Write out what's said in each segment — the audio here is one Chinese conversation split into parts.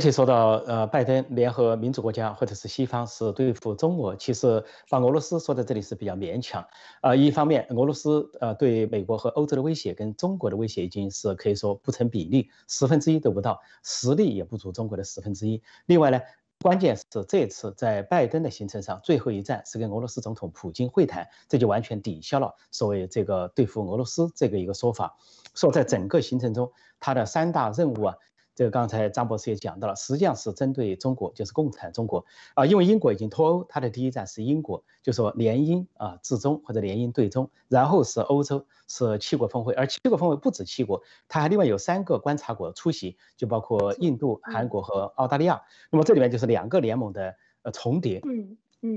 而且说到拜登联合民主国家或者是西方是对付中国，其实把俄罗斯说在这里是比较勉强。一方面，俄罗斯对美国和欧洲的威胁跟中国的威胁已经是可以说不成比例，1/10都不到，实力也不足中国的1/10。另外呢，关键是这次在拜登的行程上，最后一站是跟俄罗斯总统普京会谈，这就完全抵消了所谓这个对付俄罗斯这个一个说法。说在整个行程中，他的3大任务啊，这个刚才张博士也讲到了，实际上是针对中国，就是共产中国啊，因为英国已经脱欧，他的第一站是英国，就说联英啊制中或者联英对中，然后是欧洲是7国峰会，而7国峰会不止7国，他还另外有3个观察国出席，就包括印度、韩国和澳大利亚。那么这里面就是2个联盟的重叠，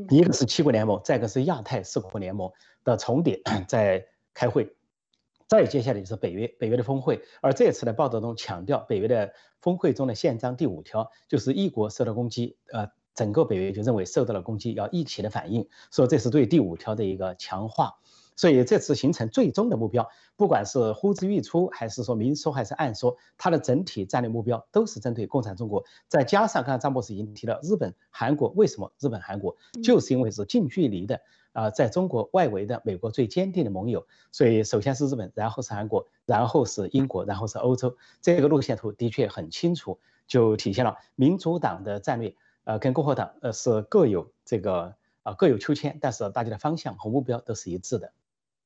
一个是7国联盟，再一个是亚太4国联盟的重叠在开会。再接下来就是北约的峰会，而这次的报道中强调，北约的峰会中的宪章第5条就是一国受到攻击，整个北约就认为受到了攻击，要一起的反应，说这是对第5条的一个强化。所以这次行程最终的目标，不管是呼之欲出，还是说明说还是暗说，它的整体战略目标都是针对共产中国。再加上刚才张博士已经提到日本、韩国，为什么日本、韩国，就是因为是近距离的在中国外围的美国最坚定的盟友，所以首先是日本，然后是韩国，然后是英国，然后是欧洲。这个路线图的确很清楚，就体现了民主党的战略，跟共和党是各有这个各有秋千，但是大家的方向和目标都是一致的。